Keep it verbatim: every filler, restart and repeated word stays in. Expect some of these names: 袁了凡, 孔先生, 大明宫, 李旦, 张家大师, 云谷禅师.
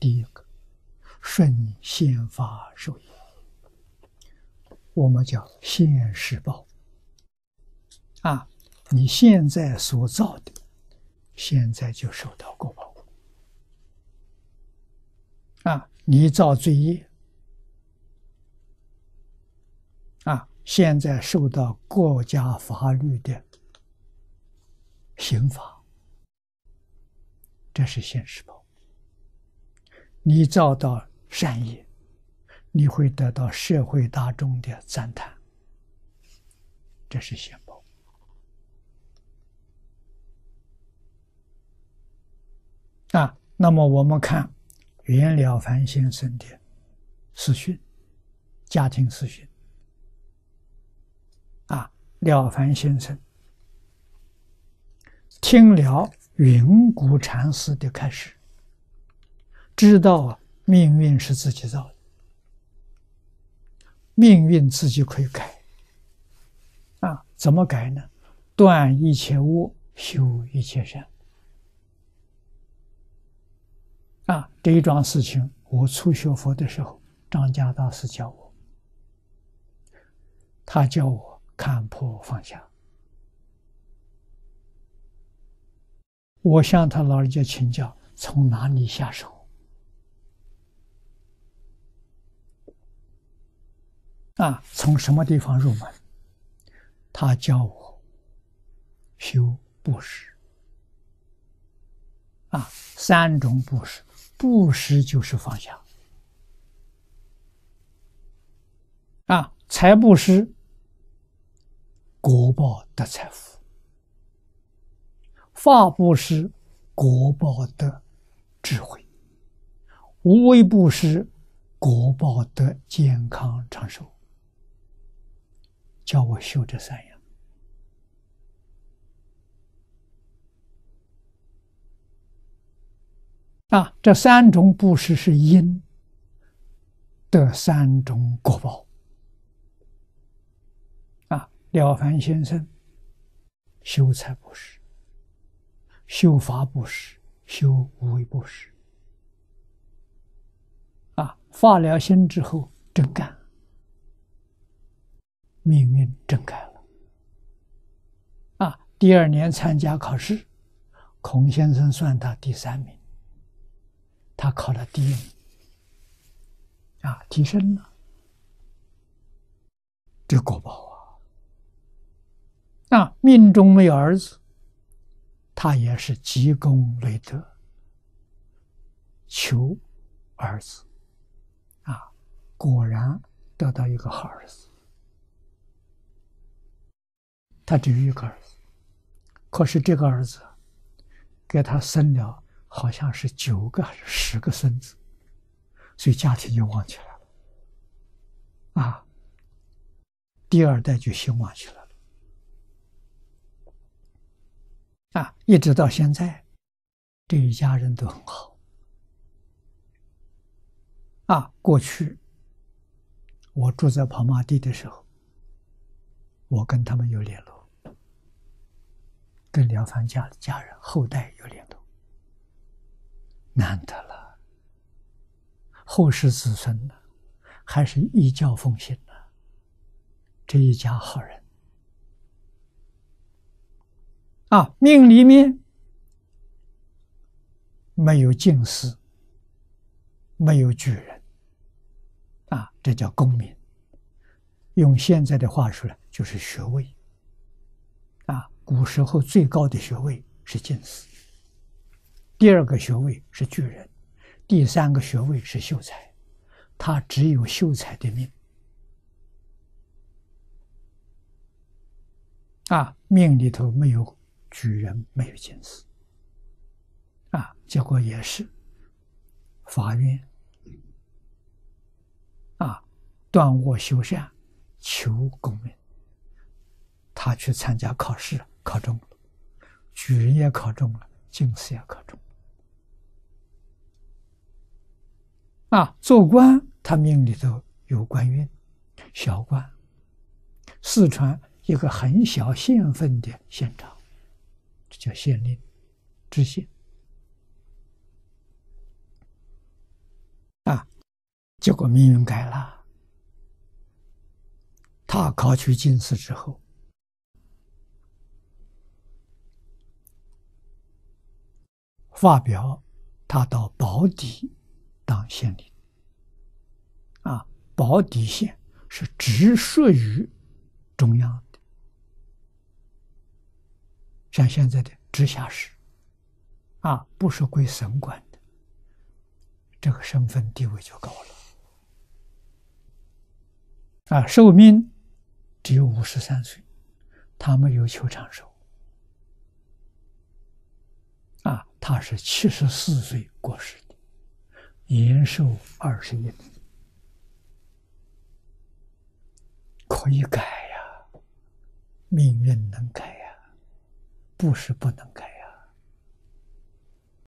第一个，顺现法受益，我们讲现世报啊，你现在所造的，现在就受到果报啊，你造罪业啊，现在受到国家法律的刑罚。 这是现世报。你造到善业，你会得到社会大众的赞叹。这是现报。啊，那么我们看袁了凡先生的私讯，家庭私讯。啊，了凡先生听了 云谷禅师的开始，知道啊，命运是自己造的，命运自己可以改。啊，怎么改呢？断一切恶，修一切善。啊，这一桩事情，我初学佛的时候，张家大师教我，他教我看破放下。 我向他老人家请教，从哪里下手？啊，从什么地方入门？他教我修布施。啊，三种布施，布施就是放下。啊，财布施，国报得财富。 法布施，果报得智慧；无为布施，果报得健康长寿。叫我修这三样。啊，这三种布施是因得三种果报。啊，了凡先生修财布施。 修法布施，修无为布施。啊，发了心之后真干，命运真改了。啊，第二年参加考试，孔先生算他第三名，他考了第一名，啊，提升了。这果报啊！啊，命中没有儿子。 他也是积功累德，求儿子，啊，果然得到一个好儿子。他只有一个儿子，可是这个儿子给他生了好像是九个还是十个孙子，所以家庭就旺起来了，啊，第二代就兴旺起来了。 啊，一直到现在，这一家人都很好。啊，过去我住在跑马地的时候，我跟他们有联络，跟了凡家的家人后代有联络，难得了，后世子孙呢，还是依教奉行呢，这一家好人。 啊，命里面没有进士，没有举人，啊，这叫功名。用现在的话说呢，就是学位。啊，古时候最高的学位是进士，第二个学位是举人，第三个学位是秀才。他只有秀才的命。啊，命里头没有。 举人没有进士，啊，结果也是法院啊，断恶修善，求功名。他去参加考试，考中了，举人也考中了，进士也考中了。啊，做官，他命里头有官运，小官，四川一个很小县份的县长。 这叫县令，知县结果命运改了，他考取进士之后，发表他到宝坻当县令。啊，宝坻县是直属于中央的，像现在的直辖市，啊，不是归省管的，这个身份地位就高了。 啊，寿命只有五十三岁，他没有求长寿。啊，他是七十四岁过世的，延寿二十一年，可以改呀，命运能改呀，不是不能改呀。